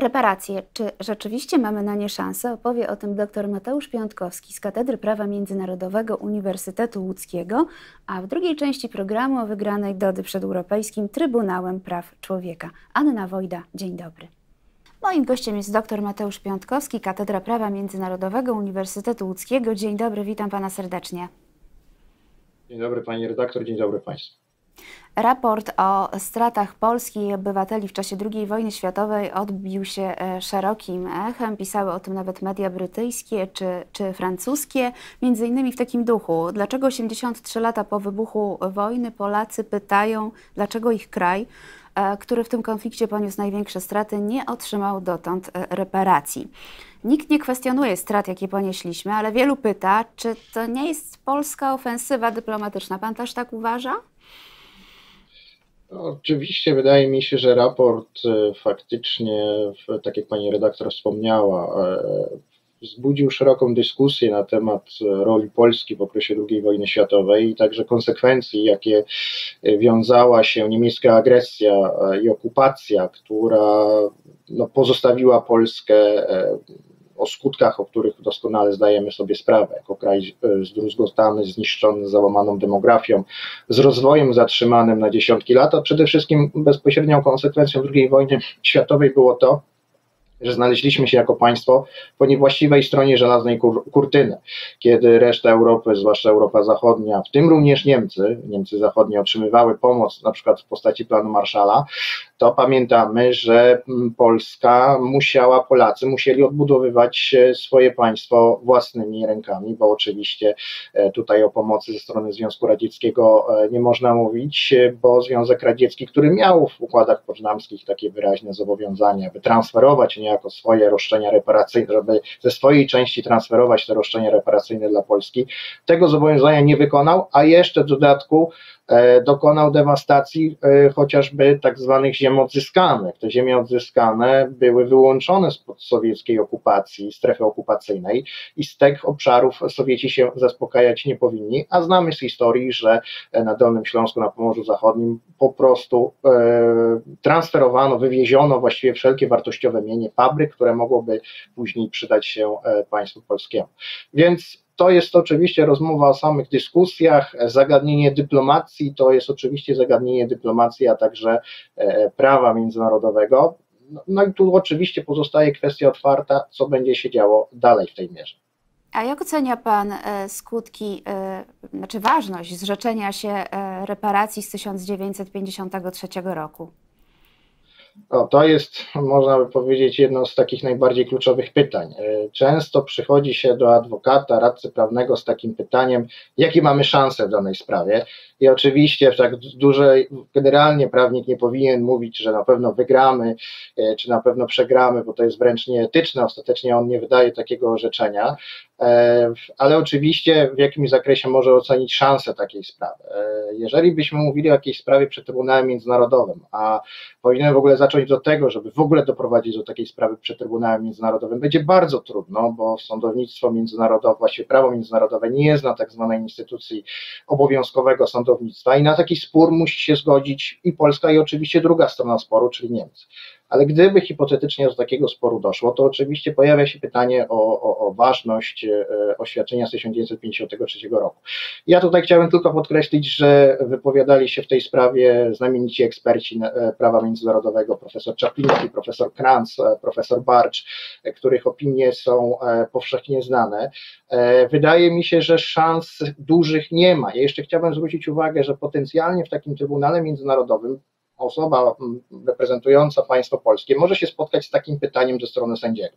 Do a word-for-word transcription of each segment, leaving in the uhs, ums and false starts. Reparacje. Czy rzeczywiście mamy na nie szansę? Opowie o tym dr Mateusz Piątkowski z Katedry Prawa Międzynarodowego Uniwersytetu Łódzkiego, a w drugiej części programu o wygranej Dody przed Europejskim Trybunałem Praw Człowieka. Anna Wojda, dzień dobry. Moim gościem jest dr Mateusz Piątkowski, Katedra Prawa Międzynarodowego Uniwersytetu Łódzkiego. Dzień dobry, witam Pana serdecznie. Dzień dobry Pani redaktor, dzień dobry Państwu. Raport o stratach Polski i obywateli w czasie drugiej wojny światowej odbił się szerokim echem. Pisały o tym nawet media brytyjskie czy, czy francuskie, między innymi w takim duchu. Dlaczego osiemdziesiąt trzy lata po wybuchu wojny Polacy pytają, dlaczego ich kraj, który w tym konflikcie poniósł największe straty, nie otrzymał dotąd reparacji. Nikt nie kwestionuje strat, jakie ponieśliśmy, ale wielu pyta, czy to nie jest polska ofensywa dyplomatyczna. Pan też tak uważa? Oczywiście wydaje mi się, że raport faktycznie, tak jak pani redaktor wspomniała, wzbudził szeroką dyskusję na temat roli Polski w okresie drugiej wojny światowej i także konsekwencji, jakie wiązała się niemiecka agresja i okupacja, która no, pozostawiła Polskę, o skutkach, o których doskonale zdajemy sobie sprawę, jako kraj zdruzgotany, zniszczony, załamaną demografią, z rozwojem zatrzymanym na dziesiątki lat, a przede wszystkim bezpośrednią konsekwencją drugiej wojny światowej było to, że znaleźliśmy się jako państwo po niewłaściwej stronie żelaznej kurtyny, kiedy reszta Europy, zwłaszcza Europa Zachodnia, w tym również Niemcy, Niemcy Zachodnie otrzymywały pomoc na przykład w postaci planu Marshalla, to pamiętamy, że Polska musiała, Polacy musieli odbudowywać swoje państwo własnymi rękami, bo oczywiście tutaj o pomocy ze strony Związku Radzieckiego nie można mówić, bo Związek Radziecki, który miał w układach poznamskich takie wyraźne zobowiązania, aby transferować niejako swoje roszczenia reparacyjne, żeby ze swojej części transferować te roszczenia reparacyjne dla Polski, tego zobowiązania nie wykonał, a jeszcze w dodatku dokonał dewastacji chociażby tak zwanych ziem odzyskanych. Te ziemie odzyskane były wyłączone spod sowieckiej okupacji, strefy okupacyjnej i z tych obszarów Sowieci się zaspokajać nie powinni, a znamy z historii, że na Dolnym Śląsku, na Pomorzu Zachodnim po prostu transferowano, wywieziono właściwie wszelkie wartościowe mienie fabryk, które mogłoby później przydać się państwu polskiemu. Więc to jest oczywiście rozmowa o samych dyskusjach, zagadnienie dyplomacji, to jest oczywiście zagadnienie dyplomacji, a także prawa międzynarodowego. No i tu oczywiście pozostaje kwestia otwarta, co będzie się działo dalej w tej mierze. A jak ocenia Pan skutki, znaczy ważność zrzeczenia się reparacji z tysiąc dziewięćset pięćdziesiątego trzeciego roku? No, to jest, można by powiedzieć, jedno z takich najbardziej kluczowych pytań. Często przychodzi się do adwokata, radcy prawnego z takim pytaniem, jakie mamy szanse w danej sprawie. I oczywiście w tak dużej, generalnie prawnik nie powinien mówić, że na pewno wygramy, czy na pewno przegramy, bo to jest wręcz nieetyczne, ostatecznie on nie wydaje takiego orzeczenia, ale oczywiście w jakim zakresie może ocenić szansę takiej sprawy. Jeżeli byśmy mówili o jakiejś sprawie przed Trybunałem Międzynarodowym, a powinienem w ogóle zacząć do tego, żeby w ogóle doprowadzić do takiej sprawy przed Trybunałem Międzynarodowym, będzie bardzo trudno, bo sądownictwo międzynarodowe, właściwie prawo międzynarodowe nie zna tak zwanej instytucji obowiązkowego sądownictwa, i na taki spór musi się zgodzić i Polska, i oczywiście druga strona sporu, czyli Niemcy. Ale gdyby hipotetycznie do takiego sporu doszło, to oczywiście pojawia się pytanie o, o, o ważność oświadczenia z tysiąc dziewięćset pięćdziesiątego trzeciego roku. Ja tutaj chciałem tylko podkreślić, że wypowiadali się w tej sprawie znamienici eksperci prawa międzynarodowego, profesor Czapliński, profesor Kranz, profesor Barcz, których opinie są powszechnie znane. Wydaje mi się, że szans dużych nie ma. Ja jeszcze chciałbym zwrócić uwagę, że potencjalnie w takim Trybunale Międzynarodowym osoba reprezentująca państwo polskie może się spotkać z takim pytaniem ze strony sędziego.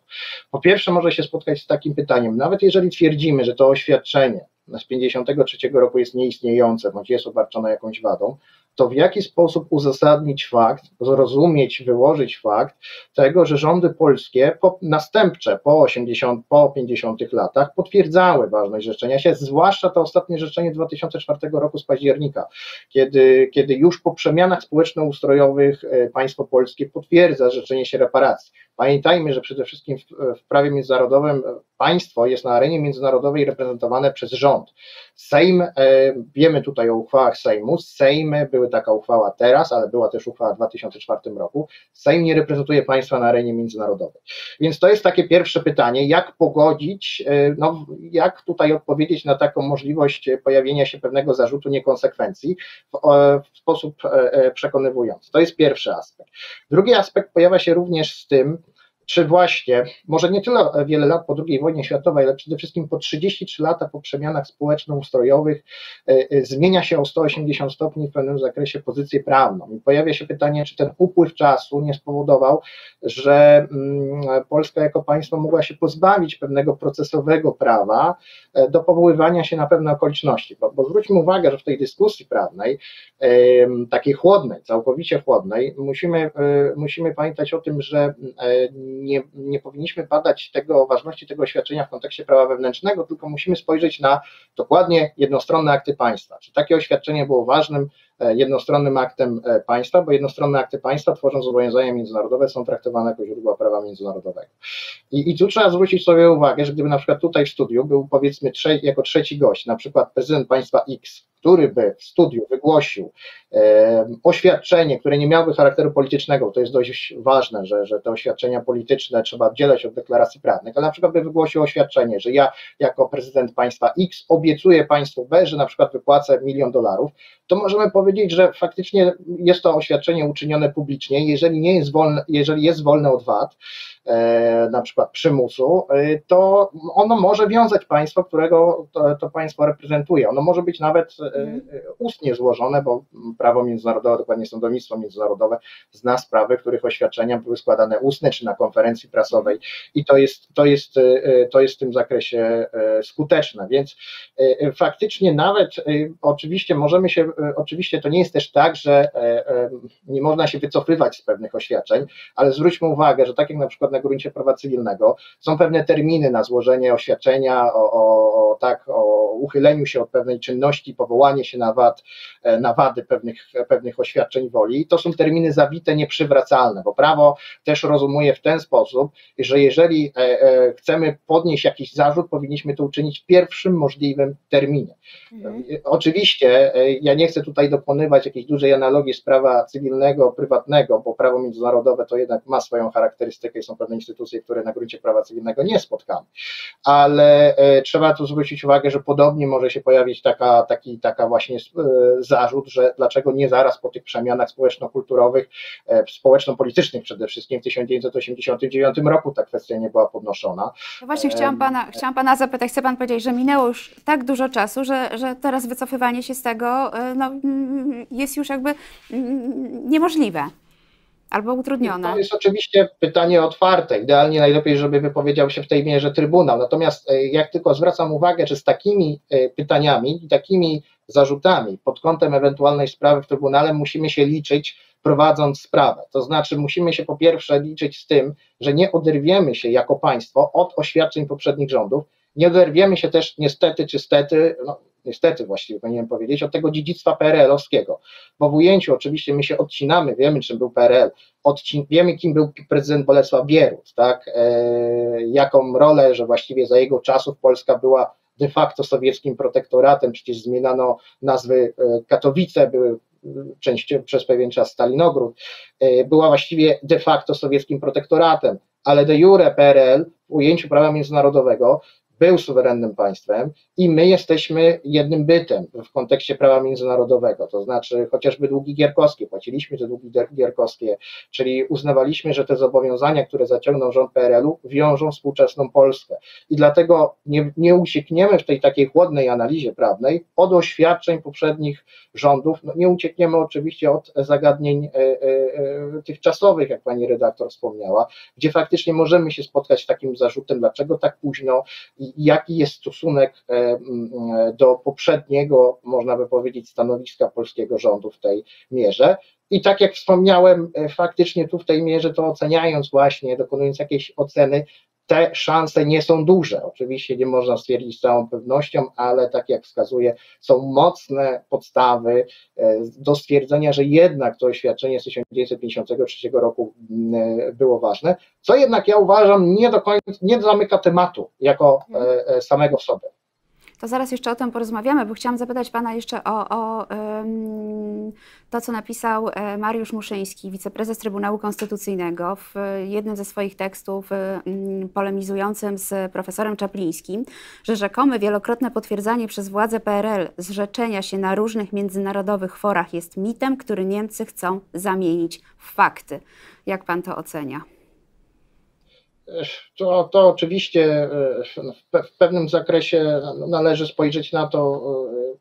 Po pierwsze może się spotkać z takim pytaniem, nawet jeżeli twierdzimy, że to oświadczenie z pięćdziesiątego trzeciego roku jest nieistniejące, bądź jest obarczone jakąś wadą, to w jaki sposób uzasadnić fakt, zrozumieć, wyłożyć fakt tego, że rządy polskie po, następcze po, osiemdziesiątych, po pięćdziesiątych latach potwierdzały ważność zrzeczenia się, zwłaszcza to ostatnie zrzeczenie dwa tysiące czwartego roku z października, kiedy, kiedy już po przemianach społeczno-ustrojowych państwo polskie potwierdza zrzeczenie się reparacji. Pamiętajmy, że przede wszystkim w prawie międzynarodowym państwo jest na arenie międzynarodowej reprezentowane przez rząd. Sejm, wiemy tutaj o uchwałach Sejmu, Sejmy, były taka uchwała teraz, ale była też uchwała w dwa tysiące czwartym roku, Sejm nie reprezentuje państwa na arenie międzynarodowej. Więc to jest takie pierwsze pytanie, jak pogodzić, no, jak tutaj odpowiedzieć na taką możliwość pojawienia się pewnego zarzutu niekonsekwencji w, w sposób przekonywujący. To jest pierwszy aspekt. Drugi aspekt pojawia się również z tym, czy właśnie, może nie tyle wiele lat po drugiej wojnie światowej, ale przede wszystkim po trzydzieści trzy lata po przemianach społeczno-ustrojowych y, y, zmienia się o sto osiemdziesiąt stopni w pewnym zakresie pozycję prawną. I pojawia się pytanie, czy ten upływ czasu nie spowodował, że y, Polska jako państwo mogła się pozbawić pewnego procesowego prawa y, do powoływania się na pewne okoliczności. Bo, bo zwróćmy uwagę, że w tej dyskusji prawnej, y, takiej chłodnej, całkowicie chłodnej, musimy, y, musimy pamiętać o tym, że y, Nie, nie powinniśmy badać tego, ważności tego oświadczenia w kontekście prawa wewnętrznego, tylko musimy spojrzeć na dokładnie jednostronne akty państwa. Czy takie oświadczenie było ważnym jednostronnym aktem państwa, bo jednostronne akty państwa tworzą zobowiązania międzynarodowe, są traktowane jako źródła prawa międzynarodowego. I, i tu trzeba zwrócić sobie uwagę, że gdyby na przykład tutaj w studiu był powiedzmy trze, jako trzeci gość, na przykład prezydent państwa X, który by w studiu wygłosił e, oświadczenie, które nie miałoby charakteru politycznego, to jest dość ważne, że, że te oświadczenia polityczne trzeba oddzielać od deklaracji prawnych, ale na przykład by wygłosił oświadczenie, że ja jako prezydent państwa X obiecuję państwu B, że na przykład wypłacę milion dolarów, to możemy powiedzieć, że faktycznie jest to oświadczenie uczynione publicznie, jeżeli nie jest wolne, jeżeli jest wolne od wad, e, na przykład przymusu, e, to ono może wiązać państwo, którego to, to państwo reprezentuje. Ono może być nawet e, ustnie złożone, bo prawo międzynarodowe, dokładnie sądownictwo międzynarodowe zna sprawy, których oświadczenia były składane ustnie czy na konferencji prasowej i to jest, to jest, e, to jest w tym zakresie e, skuteczne, więc e, faktycznie nawet e, oczywiście możemy się, e, oczywiście to nie jest też tak, że nie można się wycofywać z pewnych oświadczeń, ale zwróćmy uwagę, że tak jak na przykład na gruncie prawa cywilnego są pewne terminy na złożenie oświadczenia o, o, tak, o uchyleniu się od pewnej czynności, powołanie się na, wad, na wady pewnych, pewnych oświadczeń woli i to są terminy zawite, nieprzywracalne, bo prawo też rozumuje w ten sposób, że jeżeli chcemy podnieść jakiś zarzut, powinniśmy to uczynić w pierwszym możliwym terminie. Mhm. Oczywiście ja nie chcę tutaj do pokonywać jakiejś dużej analogii z prawa cywilnego, prywatnego, bo prawo międzynarodowe to jednak ma swoją charakterystykę i są pewne instytucje, które na gruncie prawa cywilnego nie spotkamy, ale e, trzeba tu zwrócić uwagę, że podobnie może się pojawić taka, taki taka właśnie e, zarzut, że dlaczego nie zaraz po tych przemianach społeczno-kulturowych, e, społeczno-politycznych przede wszystkim w tysiąc dziewięćset osiemdziesiątym dziewiątym roku ta kwestia nie była podnoszona. No właśnie chciałam pana, e, chciałam pana zapytać, chce pan powiedzieć, że minęło już tak dużo czasu, że, że teraz wycofywanie się z tego no, jest już jakby niemożliwe albo utrudnione. To jest oczywiście pytanie otwarte. Idealnie najlepiej, żeby wypowiedział się w tej mierze Trybunał. Natomiast jak tylko zwracam uwagę, że z takimi pytaniami i takimi zarzutami pod kątem ewentualnej sprawy w Trybunale musimy się liczyć, prowadząc sprawę. To znaczy musimy się po pierwsze liczyć z tym, że nie oderwiemy się jako państwo od oświadczeń poprzednich rządów, nie oderwiemy się też niestety czy stety, no, niestety właściwie powinienem powiedzieć, od tego dziedzictwa P R L-owskiego, bo w ujęciu oczywiście my się odcinamy, wiemy czym był P R L, odcin wiemy kim był prezydent Bolesław Bierut, tak? E jaką rolę, że właściwie za jego czasów Polska była de facto sowieckim protektoratem, przecież zmieniano nazwy Katowice, były część, przez pewien czas Stalinogród, e była właściwie de facto sowieckim protektoratem, ale de jure P R L w ujęciu prawa międzynarodowego był suwerennym państwem i my jesteśmy jednym bytem w kontekście prawa międzynarodowego, to znaczy chociażby długi gierkowskie, płaciliśmy te długi gierkowskie, czyli uznawaliśmy, że te zobowiązania, które zaciągnął rząd P R L-u wiążą współczesną Polskę i dlatego nie, nie uciekniemy w tej takiej chłodnej analizie prawnej od oświadczeń poprzednich rządów, no, nie uciekniemy oczywiście od zagadnień e, e, tych czasowych, jak pani redaktor wspomniała, gdzie faktycznie możemy się spotkać z takim zarzutem, dlaczego tak późno i jaki jest stosunek do poprzedniego, można by powiedzieć, stanowiska polskiego rządu w tej mierze. I tak jak wspomniałem, faktycznie tu w tej mierze to oceniając właśnie, dokonując jakiejś oceny, te szanse nie są duże. Oczywiście nie można stwierdzić z całą pewnością, ale tak jak wskazuje, są mocne podstawy do stwierdzenia, że jednak to oświadczenie z tysiąc dziewięćset pięćdziesiątego trzeciego roku było ważne, co jednak ja uważam nie do końca, nie zamyka tematu jako samego w sobie. To zaraz jeszcze o tym porozmawiamy, bo chciałam zapytać Pana jeszcze o, o ym, to, co napisał Mariusz Muszyński, wiceprezes Trybunału Konstytucyjnego, w jednym ze swoich tekstów ym, polemizującym z profesorem Czaplińskim, że rzekome wielokrotne potwierdzanie przez władze P R L zrzeczenia się na różnych międzynarodowych forach jest mitem, który Niemcy chcą zamienić w fakty. Jak Pan to ocenia? To, to oczywiście w pewnym zakresie należy spojrzeć na to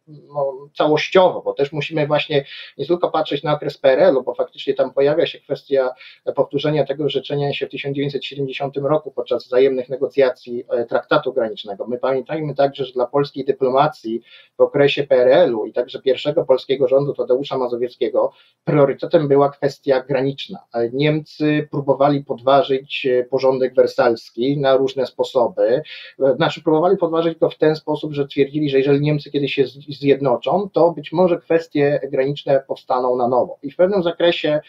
no, całościowo, bo też musimy właśnie nie tylko patrzeć na okres P R L-u, bo faktycznie tam pojawia się kwestia powtórzenia tego zrzeczenia się w tysiąc dziewięćset siedemdziesiątym roku podczas wzajemnych negocjacji traktatu granicznego. My pamiętajmy także, że dla polskiej dyplomacji w okresie P R L-u i także pierwszego polskiego rządu Tadeusza Mazowieckiego priorytetem była kwestia graniczna. Niemcy próbowali podważyć porządek wersalski na różne sposoby, znaczy próbowali podważyć go w ten sposób, że twierdzili, że jeżeli Niemcy kiedyś się zjednoczą, to być może kwestie graniczne powstaną na nowo. I w pewnym zakresie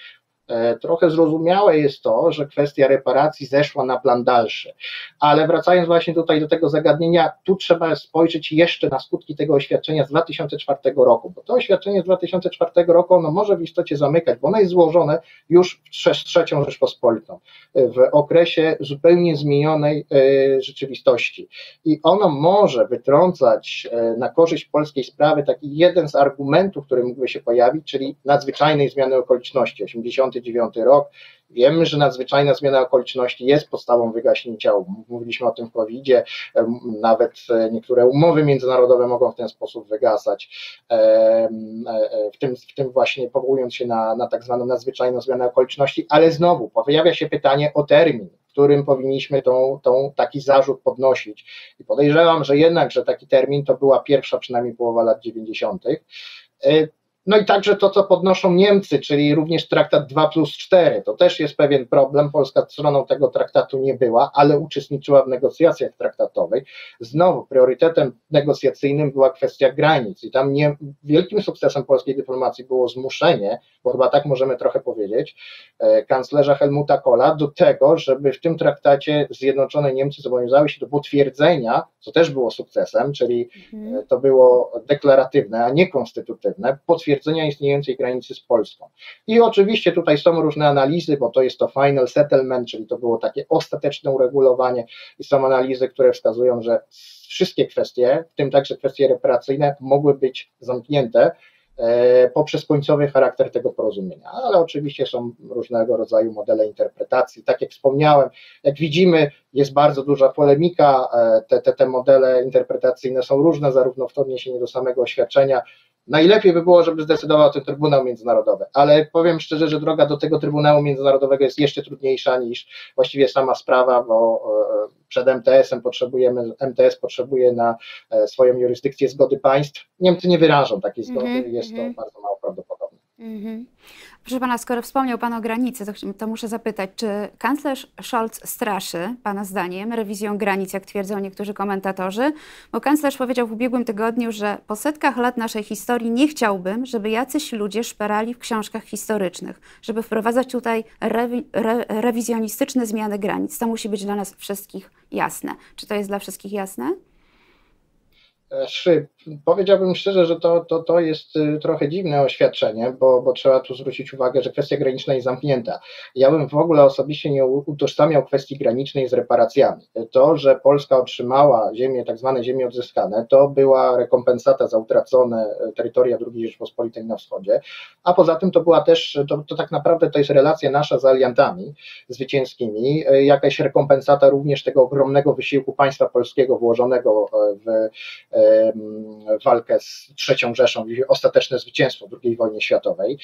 trochę zrozumiałe jest to, że kwestia reparacji zeszła na plan dalszy. Ale wracając właśnie tutaj do tego zagadnienia, tu trzeba spojrzeć jeszcze na skutki tego oświadczenia z dwa tysiące czwartego roku, bo to oświadczenie z dwa tysiące czwartego roku ono może w istocie zamykać, bo ono jest złożone już przez trzecią Rzeczpospolitą, w okresie zupełnie zmienionej rzeczywistości. I ono może wytrącać na korzyść polskiej sprawy taki jeden z argumentów, który mógłby się pojawić, czyli nadzwyczajnej zmiany okoliczności, osiemdziesiąty dziewiąty rok. Wiemy, że nadzwyczajna zmiana okoliczności jest podstawą wygaśnięcia umów. Mówiliśmy o tym w kowidzie, nawet niektóre umowy międzynarodowe mogą w ten sposób wygasać, w tym, w tym właśnie powołując się na, na tak zwaną nadzwyczajną zmianę okoliczności, ale znowu pojawia się pytanie o termin, w którym powinniśmy tą, tą, taki zarzut podnosić. I podejrzewam, że jednak, że taki termin to była pierwsza przynajmniej połowa lat dziewięćdziesiątych. No i także to, co podnoszą Niemcy, czyli również traktat dwa plus cztery, to też jest pewien problem, Polska stroną tego traktatu nie była, ale uczestniczyła w negocjacjach traktatowych. Znowu priorytetem negocjacyjnym była kwestia granic i tam nie, wielkim sukcesem polskiej dyplomacji było zmuszenie, bo chyba tak możemy trochę powiedzieć, kanclerza Helmuta Kohla do tego, żeby w tym traktacie Zjednoczone Niemcy zobowiązały się do potwierdzenia, co też było sukcesem, czyli mhm. to było deklaratywne, a nie konstytutywne, potwierdzenia istniejącej granicy z Polską. I oczywiście tutaj są różne analizy, bo to jest to final settlement, czyli to było takie ostateczne uregulowanie i są analizy, które wskazują, że wszystkie kwestie, w tym także kwestie reparacyjne, mogły być zamknięte poprzez końcowy charakter tego porozumienia, ale oczywiście są różnego rodzaju modele interpretacji, tak jak wspomniałem, jak widzimy jest bardzo duża polemika, te, te, te modele interpretacyjne są różne, zarówno w odniesieniu do samego oświadczenia. Najlepiej by było, żeby zdecydował o tym Trybunał Międzynarodowy, ale powiem szczerze, że droga do tego Trybunału Międzynarodowego jest jeszcze trudniejsza niż właściwie sama sprawa, bo przed M T S-em potrzebujemy, M T S potrzebuje na swoją jurysdykcję zgody państw. Niemcy nie wyrażą takiej zgody, mm-hmm, jest mm-hmm. to bardzo mało prawdopodobne. Mm-hmm. Proszę Pana, skoro wspomniał Pan o granicy, to, to muszę zapytać, czy kanclerz Scholz straszy, Pana zdaniem, rewizją granic, jak twierdzą niektórzy komentatorzy? Bo kanclerz powiedział w ubiegłym tygodniu, że po setkach lat naszej historii nie chciałbym, żeby jacyś ludzie szperali w książkach historycznych, żeby wprowadzać tutaj rewi, re, rewizjonistyczne zmiany granic. To musi być dla nas wszystkich jasne. Czy to jest dla wszystkich jasne? Powiedziałbym szczerze, że to, to, to jest trochę dziwne oświadczenie, bo, bo trzeba tu zwrócić uwagę, że kwestia graniczna jest zamknięta. Ja bym w ogóle osobiście nie utożsamiał kwestii granicznej z reparacjami. To, że Polska otrzymała ziemię, tak zwane ziemie odzyskane, to była rekompensata za utracone terytoria drugiej Rzeczpospolitej na wschodzie, a poza tym to była też, to, to tak naprawdę to jest relacja nasza z aliantami zwycięskimi, jakaś rekompensata również tego ogromnego wysiłku państwa polskiego włożonego w walkę z trzecią Rzeszą i ostateczne zwycięstwo w drugiej wojnie światowej.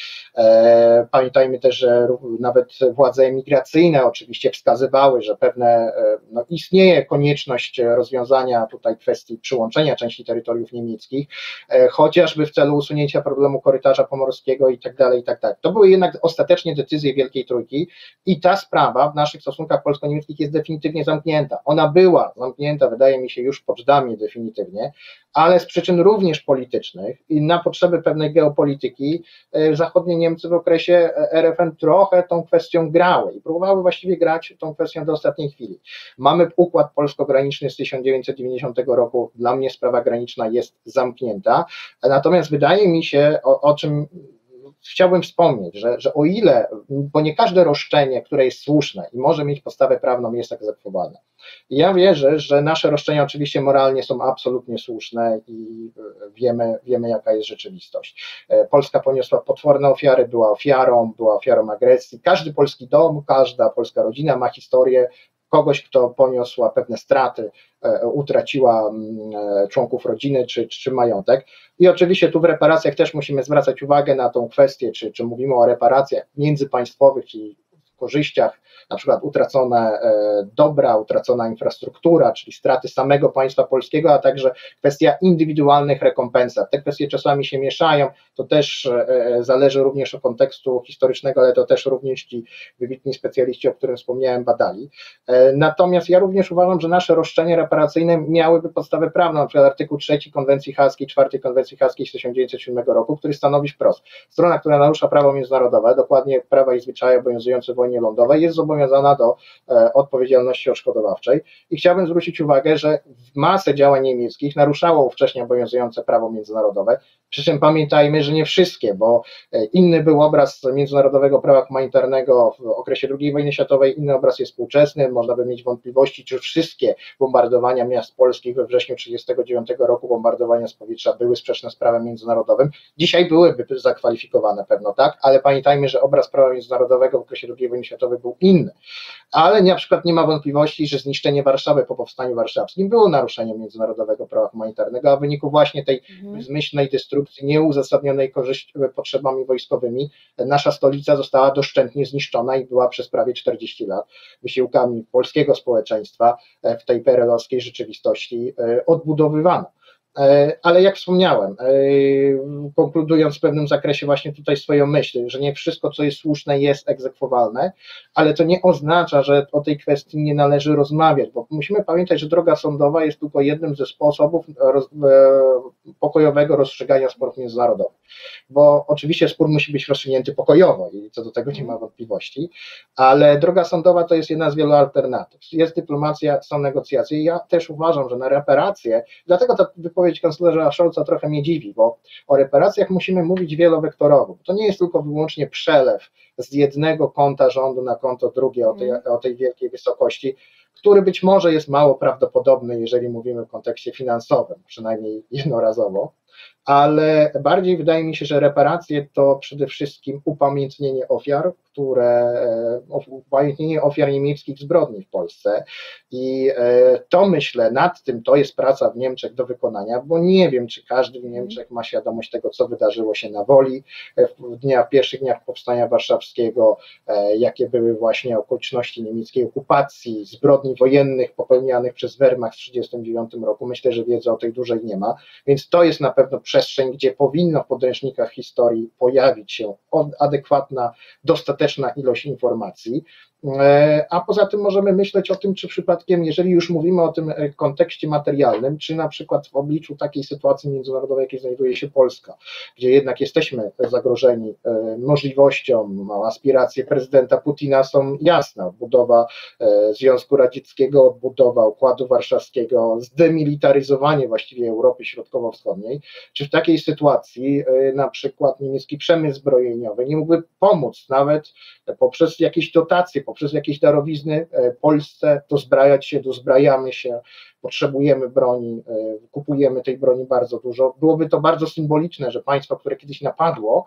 Pamiętajmy też, że nawet władze emigracyjne oczywiście wskazywały, że pewne, no, istnieje konieczność rozwiązania tutaj kwestii przyłączenia części terytoriów niemieckich, chociażby w celu usunięcia problemu korytarza pomorskiego i tak dalej, i tak dalej. To były jednak ostatecznie decyzje Wielkiej Trójki i ta sprawa w naszych stosunkach polsko-niemieckich jest definitywnie zamknięta. Ona była zamknięta, wydaje mi się, już w Poczdamie definitywnie, ale z przyczyn również politycznych i na potrzeby pewnej geopolityki zachodnie Niemcy w okresie R F N trochę tą kwestią grały i próbowały właściwie grać tą kwestią do ostatniej chwili. Mamy układ polsko-graniczny z tysiąc dziewięćset dziewięćdziesiątego roku, dla mnie sprawa graniczna jest zamknięta, natomiast wydaje mi się, o, o czym chciałbym wspomnieć, że, że o ile, bo nie każde roszczenie, które jest słuszne i może mieć podstawę prawną, jest egzekwowane. Ja wierzę, że nasze roszczenia oczywiście moralnie są absolutnie słuszne i wiemy, wiemy jaka jest rzeczywistość. Polska poniosła potworne ofiary, była ofiarą, była ofiarą agresji. Każdy polski dom, każda polska rodzina ma historię kogoś, kto poniosła pewne straty, utraciła członków rodziny czy, czy majątek. I oczywiście tu w reparacjach też musimy zwracać uwagę na tą kwestię, czy, czy mówimy o reparacjach międzypaństwowych, czyli korzyściach, na przykład utracone dobra, utracona infrastruktura, czyli straty samego państwa polskiego, a także kwestia indywidualnych rekompensat. Te kwestie czasami się mieszają, to też zależy również od kontekstu historycznego, ale to też również ci wybitni specjaliści, o którym wspomniałem, badali. Natomiast ja również uważam, że nasze roszczenia reparacyjne miałyby podstawę prawną, na przykład artykuł trzeci Konwencji Haskiej, czwartej Konwencji Haskiej z tysiąc dziewięćset siódmego roku, który stanowi wprost: strona, która narusza prawo międzynarodowe, dokładnie prawa i zwyczaje obowiązujące w wojnie lądowej, jest zobowiązana do e, odpowiedzialności odszkodowawczej. I chciałbym zwrócić uwagę, że masę działań niemieckich naruszało wcześniej obowiązujące prawo międzynarodowe, przy czym pamiętajmy, że nie wszystkie, bo e, inny był obraz międzynarodowego prawa humanitarnego w okresie drugiej wojny światowej, inny obraz jest współczesny, można by mieć wątpliwości, czy wszystkie bombardowania miast polskich we wrześniu tysiąc dziewięćset trzydziestego dziewiątego roku, bombardowania z powietrza, były sprzeczne z prawem międzynarodowym. Dzisiaj byłyby zakwalifikowane pewno, tak, ale pamiętajmy, że obraz prawa międzynarodowego w okresie drugiej wojny światowej był inny, ale na przykład nie ma wątpliwości, że zniszczenie Warszawy po powstaniu warszawskim było naruszeniem międzynarodowego prawa humanitarnego, a w wyniku właśnie tej zmyślnej destrukcji, nieuzasadnionej potrzebami wojskowymi, nasza stolica została doszczętnie zniszczona i była przez prawie czterdzieści lat wysiłkami polskiego społeczeństwa w tej P R L-owskiej rzeczywistości odbudowywana. Ale jak wspomniałem, konkludując w pewnym zakresie właśnie tutaj swoją myśl, że nie wszystko, co jest słuszne, jest egzekwowalne, ale to nie oznacza, że o tej kwestii nie należy rozmawiać, bo musimy pamiętać, że droga sądowa jest tylko jednym ze sposobów roz, pokojowego rozstrzygania sporów międzynarodowych, bo oczywiście spór musi być rozstrzygnięty pokojowo i co do tego nie ma wątpliwości, ale droga sądowa to jest jedna z wielu alternatyw. Jest dyplomacja, są negocjacje. Ja też uważam, że na reparacje, dlatego ta wypowiedź kanclerza Scholza trochę mnie dziwi, bo o reparacjach musimy mówić wielowektorowo. To nie jest tylko wyłącznie przelew z jednego konta rządu na konto drugie o tej, o tej wielkiej wysokości, który być może jest mało prawdopodobny, jeżeli mówimy w kontekście finansowym, przynajmniej jednorazowo, ale bardziej wydaje mi się, że reparacje to przede wszystkim upamiętnienie ofiar, które, upamiętnienie ofiar niemieckich zbrodni w Polsce i to, myślę, nad tym to jest praca w Niemczech do wykonania, bo nie wiem, czy każdy w Niemczech ma świadomość tego, co wydarzyło się na Woli w dniach, pierwszych dniach powstania warszawskiego, jakie były właśnie okoliczności niemieckiej okupacji, zbrodni wojennych popełnianych przez Wehrmacht w tysiąc dziewięćset trzydziestym dziewiątym roku. Myślę, że wiedzy o tej dużej nie ma, więc to jest na pewno przestrzeń, gdzie powinno w podręcznikach historii pojawić się adekwatna, dostateczna ilość informacji, a poza tym możemy myśleć o tym, czy przypadkiem, jeżeli już mówimy o tym kontekście materialnym, czy na przykład w obliczu takiej sytuacji międzynarodowej, jakiej znajduje się Polska, gdzie jednak jesteśmy zagrożeni możliwością, aspiracje prezydenta Putina są jasne, odbudowa Związku Radzieckiego, odbudowa Układu Warszawskiego, zdemilitaryzowanie właściwie Europy Środkowo-Wschodniej, czy w takiej sytuacji na przykład niemiecki przemysł zbrojeniowy nie mógłby pomóc nawet poprzez jakieś dotacje, poprzez jakieś darowizny Polsce dozbrajać się, dozbrajamy się, potrzebujemy broni, kupujemy tej broni bardzo dużo. Byłoby to bardzo symboliczne, że państwo, które kiedyś napadło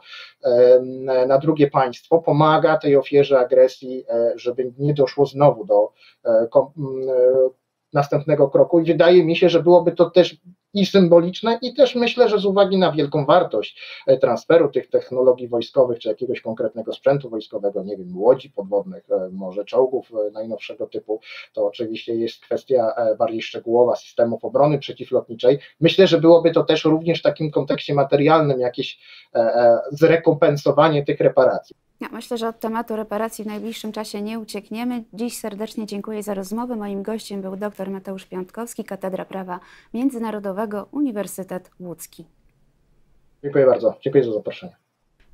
na drugie państwo, pomaga tej ofierze agresji, żeby nie doszło znowu do następnego kroku i wydaje mi się, że byłoby to też i symboliczne, i też myślę, że z uwagi na wielką wartość transferu tych technologii wojskowych czy jakiegoś konkretnego sprzętu wojskowego, nie wiem, łodzi podwodnych, może czołgów najnowszego typu, to oczywiście jest kwestia bardziej szczegółowa systemów obrony przeciwlotniczej. Myślę, że byłoby to też również w takim kontekście materialnym jakieś zrekompensowanie tych reparacji. Ja myślę, że od tematu reparacji w najbliższym czasie nie uciekniemy. Dziś serdecznie dziękuję za rozmowę. Moim gościem był dr Mateusz Piątkowski, Katedra Prawa Międzynarodowego, Uniwersytet Łódzki. Dziękuję bardzo. Dziękuję za zaproszenie.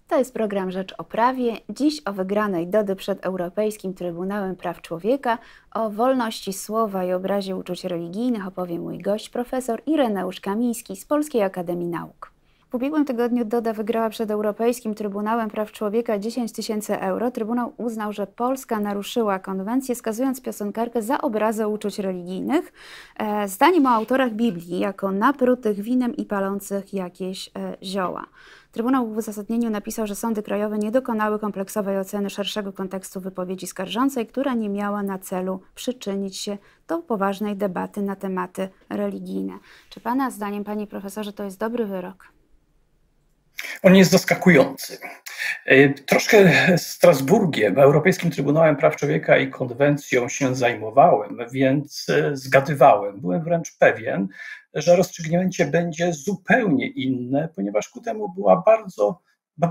To jest program Rzecz o Prawie. Dziś o wygranej Dody przed Europejskim Trybunałem Praw Człowieka, o wolności słowa i obrazie uczuć religijnych opowie mój gość, profesor Ireneusz Kamiński z Polskiej Akademii Nauk. W ubiegłym tygodniu Doda wygrała przed Europejskim Trybunałem Praw Człowieka dziesięć tysięcy euro. Trybunał uznał, że Polska naruszyła konwencję, skazując piosenkarkę za obrazę uczuć religijnych. Zdaniem o autorach Biblii, jako naprutych winem i palących jakieś zioła. Trybunał w uzasadnieniu napisał, że sądy krajowe nie dokonały kompleksowej oceny szerszego kontekstu wypowiedzi skarżącej, która nie miała na celu przyczynić się do poważnej debaty na tematy religijne. Czy Pana zdaniem, Panie Profesorze, to jest dobry wyrok? On jest zaskakujący. Troszkę Strasburgiem, Europejskim Trybunałem Praw Człowieka i konwencją się zajmowałem, więc zgadywałem. Byłem wręcz pewien, że rozstrzygnięcie będzie zupełnie inne, ponieważ ku temu była bardzo,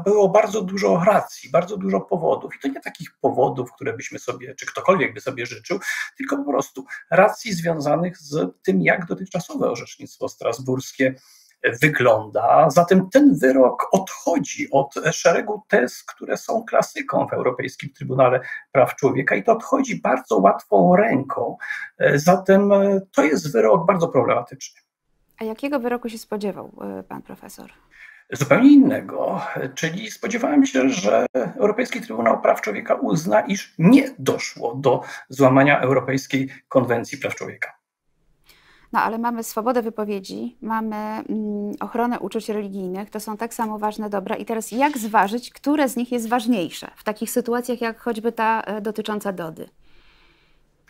było bardzo dużo racji, bardzo dużo powodów. I to nie takich powodów, które byśmy sobie, czy ktokolwiek by sobie życzył, tylko po prostu racji związanych z tym, jak dotychczasowe orzecznictwo strasburskie wygląda. Zatem ten wyrok odchodzi od szeregu tez, które są klasyką w Europejskim Trybunale Praw Człowieka i to odchodzi bardzo łatwą ręką. Zatem to jest wyrok bardzo problematyczny. A jakiego wyroku się spodziewał pan profesor? Zupełnie innego, czyli spodziewałem się, że Europejski Trybunał Praw Człowieka uzna, iż nie doszło do złamania Europejskiej Konwencji Praw Człowieka. No ale mamy swobodę wypowiedzi, mamy mm, ochronę uczuć religijnych, to są tak samo ważne dobra. I teraz jak zważyć, które z nich jest ważniejsze w takich sytuacjach jak choćby ta e, dotycząca Dody?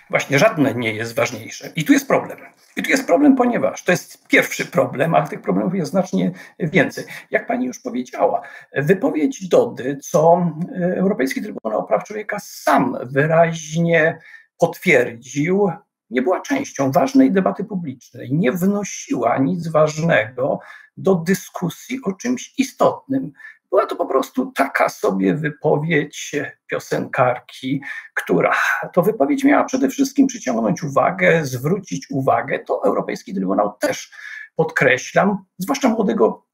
Właśnie żadne nie jest ważniejsze. I tu jest problem. I tu jest problem, ponieważ to jest pierwszy problem, ale tych problemów jest znacznie więcej. Jak pani już powiedziała, wypowiedź Dody, co Europejski Trybunał Praw Człowieka sam wyraźnie potwierdził, nie była częścią ważnej debaty publicznej, nie wnosiła nic ważnego do dyskusji o czymś istotnym. Była to po prostu taka sobie wypowiedź piosenkarki, która to wypowiedź miała przede wszystkim przyciągnąć uwagę, zwrócić uwagę. To Europejski Trybunał też, podkreślam, zwłaszcza młodego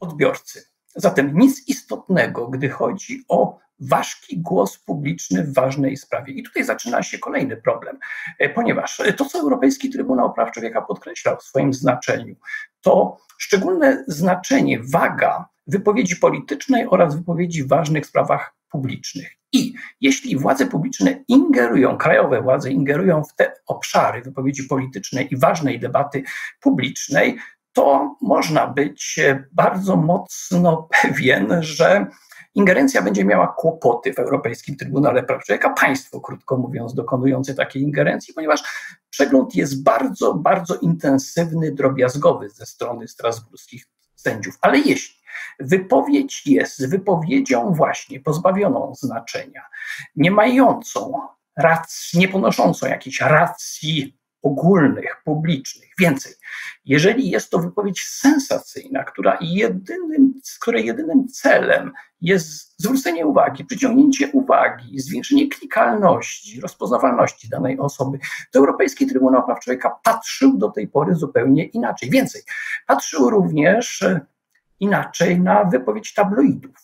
odbiorcy. Zatem nic istotnego, gdy chodzi o ważki głos publiczny w ważnej sprawie. I tutaj zaczyna się kolejny problem, ponieważ to, co Europejski Trybunał Praw Człowieka podkreślał w swoim znaczeniu, to szczególne znaczenie, waga wypowiedzi politycznej oraz wypowiedzi w ważnych sprawach publicznych. I jeśli władze publiczne ingerują, krajowe władze ingerują w te obszary wypowiedzi politycznej i ważnej debaty publicznej, to można być bardzo mocno pewien, że ingerencja będzie miała kłopoty w Europejskim Trybunale Praw Człowieka, państwo, krótko mówiąc, dokonujące takiej ingerencji, ponieważ przegląd jest bardzo, bardzo intensywny, drobiazgowy ze strony strasburskich sędziów. Ale jeśli wypowiedź jest wypowiedzią właśnie pozbawioną znaczenia, nie mającą racji, nie ponoszącą jakichś racji ogólnych, publicznych, więcej. Jeżeli jest to wypowiedź sensacyjna, która jedynym, której jedynym celem jest zwrócenie uwagi, przyciągnięcie uwagi, zwiększenie klikalności, rozpoznawalności danej osoby, to Europejski Trybunał Praw Człowieka patrzył do tej pory zupełnie inaczej. Więcej, patrzył również inaczej na wypowiedź tabloidów.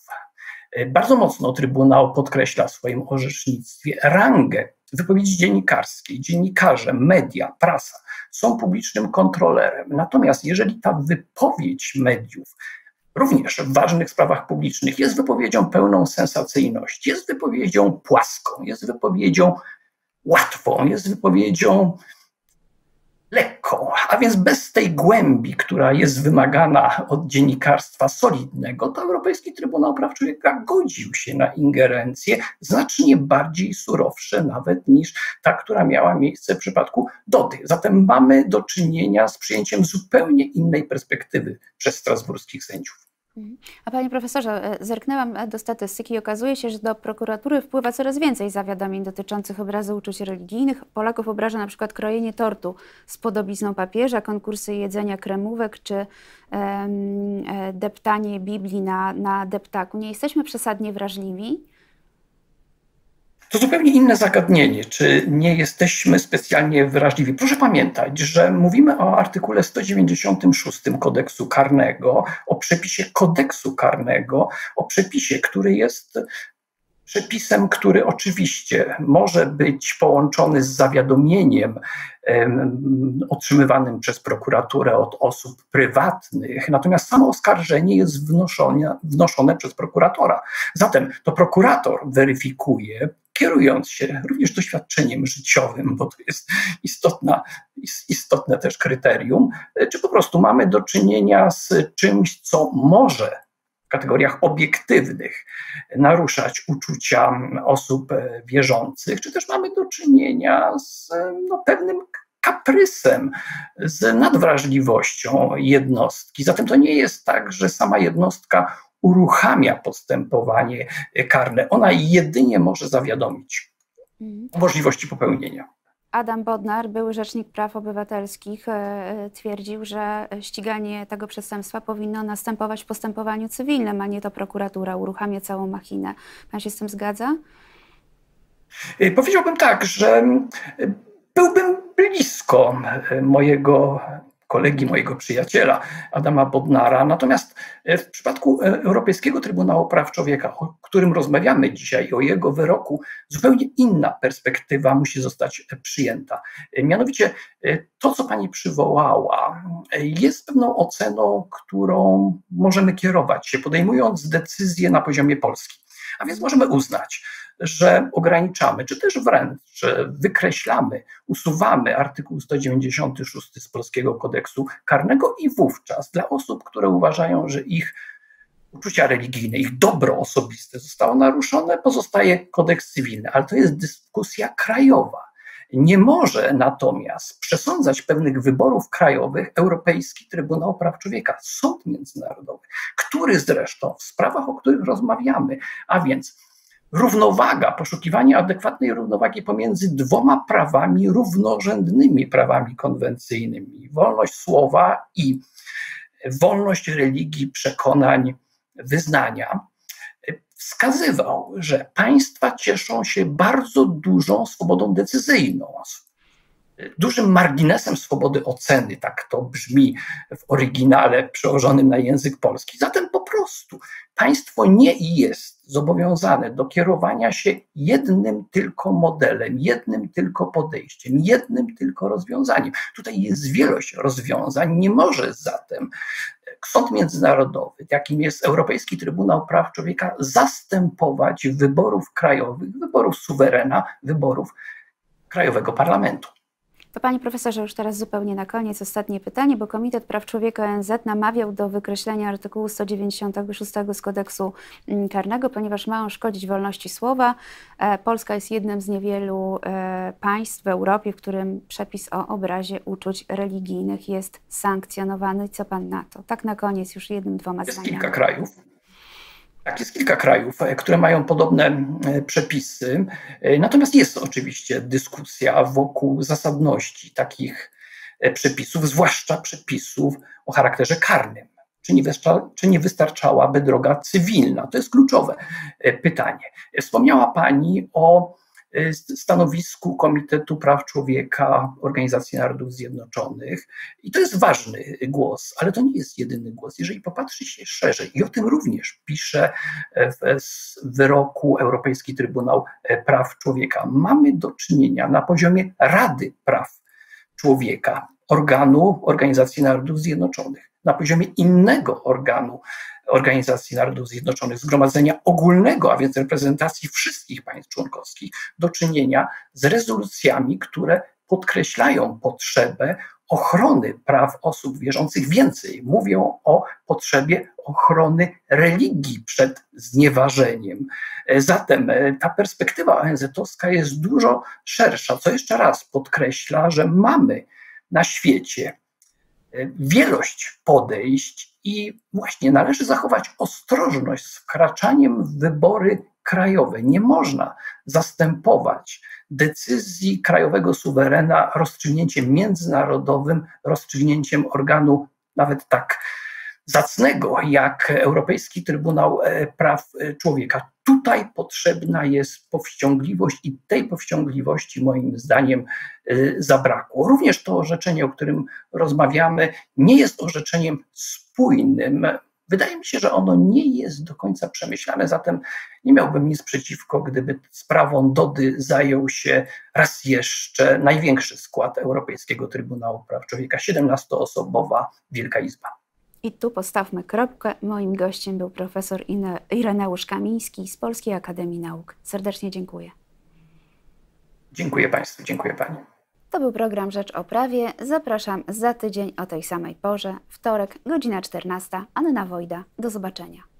Bardzo mocno Trybunał podkreśla w swoim orzecznictwie rangę wypowiedzi dziennikarskiej. Dziennikarze, media, prasa są publicznym kontrolerem. Natomiast jeżeli ta wypowiedź mediów, również w ważnych sprawach publicznych, jest wypowiedzią pełną sensacyjności, jest wypowiedzią płaską, jest wypowiedzią łatwą, jest wypowiedzią lekką, a więc bez tej głębi, która jest wymagana od dziennikarstwa solidnego, to Europejski Trybunał Praw Człowieka godził się na ingerencje znacznie bardziej surowsze nawet niż ta, która miała miejsce w przypadku Dody. Zatem mamy do czynienia z przyjęciem zupełnie innej perspektywy przez strasburskich sędziów. A panie profesorze, zerknęłam do statystyki i okazuje się, że do prokuratury wpływa coraz więcej zawiadomień dotyczących obrazu uczuć religijnych. Polaków obraża na przykład krojenie tortu z podobizną papieża, konkursy jedzenia kremówek czy um, deptanie Biblii na, na deptaku. Nie jesteśmy przesadnie wrażliwi? To zupełnie inne zagadnienie, czy nie jesteśmy specjalnie wrażliwi. Proszę pamiętać, że mówimy o artykule sto dziewięćdziesiątym szóstym kodeksu karnego, o przepisie kodeksu karnego, o przepisie, który jest przepisem, który oczywiście może być połączony z zawiadomieniem um, otrzymywanym przez prokuraturę od osób prywatnych, natomiast samo oskarżenie jest wnoszone, wnoszone przez prokuratora. Zatem to prokurator weryfikuje, kierując się również doświadczeniem życiowym, bo to jest istotna, istotne też kryterium, czy po prostu mamy do czynienia z czymś, co może w kategoriach obiektywnych naruszać uczucia osób wierzących, czy też mamy do czynienia z no, pewnym kaprysem, z nadwrażliwością jednostki. Zatem to nie jest tak, że sama jednostka uruchamia postępowanie karne. Ona jedynie może zawiadomić o możliwości popełnienia. Adam Bodnar, były rzecznik praw obywatelskich, twierdził, że ściganie tego przestępstwa powinno następować w postępowaniu cywilnym, a nie to prokuratura uruchamia całą machinę. Pan się z tym zgadza? Powiedziałbym tak, że byłbym blisko mojego kolegi, mojego przyjaciela Adama Bodnara. Natomiast w przypadku Europejskiego Trybunału Praw Człowieka, o którym rozmawiamy dzisiaj, o jego wyroku, zupełnie inna perspektywa musi zostać przyjęta. Mianowicie to, co pani przywołała, jest pewną oceną, którą możemy kierować się, podejmując decyzje na poziomie Polski. A więc możemy uznać, że ograniczamy, czy też wręcz wykreślamy, usuwamy artykuł sto dziewięćdziesiąty szósty z Polskiego Kodeksu Karnego i wówczas dla osób, które uważają, że ich uczucia religijne, ich dobro osobiste zostało naruszone, pozostaje kodeks cywilny, ale to jest dyskusja krajowa. Nie może natomiast przesądzać pewnych wyborów krajowych Europejski Trybunał Praw Człowieka, Sąd Międzynarodowy, który zresztą w sprawach, o których rozmawiamy, a więc równowaga, poszukiwanie adekwatnej równowagi pomiędzy dwoma prawami równorzędnymi prawami konwencyjnymi, wolność słowa i wolność religii, przekonań, wyznania, wskazywał, że państwa cieszą się bardzo dużą swobodą decyzyjną, dużym marginesem swobody oceny, tak to brzmi w oryginale przełożonym na język polski. Zatem po prostu państwo nie jest zobowiązane do kierowania się jednym tylko modelem, jednym tylko podejściem, jednym tylko rozwiązaniem. Tutaj jest wielość rozwiązań, nie może zatem Sąd Międzynarodowy, jakim jest Europejski Trybunał Praw Człowieka, zastępować wyborów krajowych, wyborów suwerena, wyborów Krajowego Parlamentu. To panie profesorze, już teraz zupełnie na koniec ostatnie pytanie, bo Komitet Praw Człowieka O N Z namawiał do wykreślenia artykułu sto dziewięćdziesiątego szóstego z kodeksu karnego, ponieważ ma on szkodzić wolności słowa. Polska jest jednym z niewielu państw w Europie, w którym przepis o obrazie uczuć religijnych jest sankcjonowany. Co pan na to? Tak na koniec już jednym, dwoma zdaniami. Jest kilka krajów. Tak, jest kilka krajów, które mają podobne przepisy, natomiast jest oczywiście dyskusja wokół zasadności takich przepisów, zwłaszcza przepisów o charakterze karnym. Czy nie, czy nie wystarczałaby droga cywilna? To jest kluczowe pytanie. Wspomniała pani o stanowisku Komitetu Praw Człowieka Organizacji Narodów Zjednoczonych i to jest ważny głos, ale to nie jest jedyny głos. Jeżeli popatrzy się szerzej i o tym również pisze w wyroku Europejski Trybunał Praw Człowieka, mamy do czynienia na poziomie Rady Praw Człowieka, organu Organizacji Narodów Zjednoczonych, na poziomie innego organu Organizacji Narodów Zjednoczonych, Zgromadzenia Ogólnego, a więc reprezentacji wszystkich państw członkowskich, do czynienia z rezolucjami, które podkreślają potrzebę ochrony praw osób wierzących więcej. Mówią o potrzebie ochrony religii przed znieważeniem. Zatem ta perspektywa O N Z-owska jest dużo szersza, co jeszcze raz podkreśla, że mamy na świecie wielość podejść i właśnie należy zachować ostrożność z wkraczaniem w wybory krajowe. Nie można zastępować decyzji krajowego suwerena rozstrzygnięciem międzynarodowym, rozstrzygnięciem organu nawet tak zacnego jak Europejski Trybunał Praw Człowieka. Tutaj potrzebna jest powściągliwość i tej powściągliwości moim zdaniem zabrakło. Również to orzeczenie, o którym rozmawiamy, nie jest orzeczeniem spójnym. Wydaje mi się, że ono nie jest do końca przemyślane, zatem nie miałbym nic przeciwko, gdyby sprawą Dody zajął się raz jeszcze największy skład Europejskiego Trybunału Praw Człowieka, siedemnastoosobowa Wielka Izba. I tu postawmy kropkę. Moim gościem był profesor Ireneusz Kamiński z Polskiej Akademii Nauk. Serdecznie dziękuję. Dziękuję Państwu, dziękuję Pani. To był program Rzecz o Prawie. Zapraszam za tydzień o tej samej porze, wtorek, godzina czternasta. Anna Wojda. Do zobaczenia.